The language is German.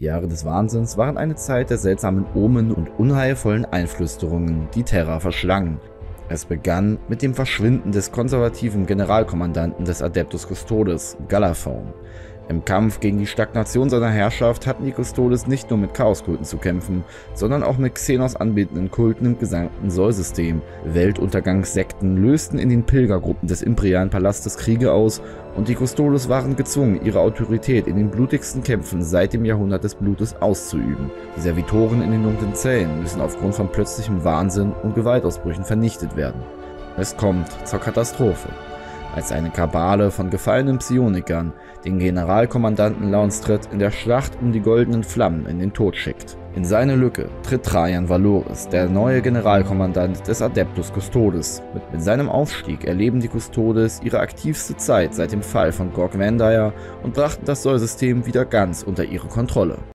Die Jahre des Wahnsinns waren eine Zeit der seltsamen Omen und unheilvollen Einflüsterungen, die Terra verschlangen. Es begann mit dem Verschwinden des konservativen Generalkommandanten des Adeptus Custodes, Galaphon. Im Kampf gegen die Stagnation seiner Herrschaft hatten die Custodes nicht nur mit Chaoskulten zu kämpfen, sondern auch mit Xenos anbetenden Kulten im gesamten Sol-System. Weltuntergangssekten lösten in den Pilgergruppen des imperialen Palastes Kriege aus und die Custodes waren gezwungen, ihre Autorität in den blutigsten Kämpfen seit dem Jahrhundert des Blutes auszuüben. Die Servitoren in den dunklen Zellen müssen aufgrund von plötzlichem Wahnsinn und Gewaltausbrüchen vernichtet werden. Es kommt zur Katastrophe, als eine Kabale von gefallenen Psionikern den Generalkommandanten Launstritt in der Schlacht um die goldenen Flammen in den Tod schickt. In seine Lücke tritt Trajan Valoris, der neue Generalkommandant des Adeptus Custodes. Mit seinem Aufstieg erleben die Custodes ihre aktivste Zeit seit dem Fall von Gork Vandayer und brachten das Sol-System wieder ganz unter ihre Kontrolle.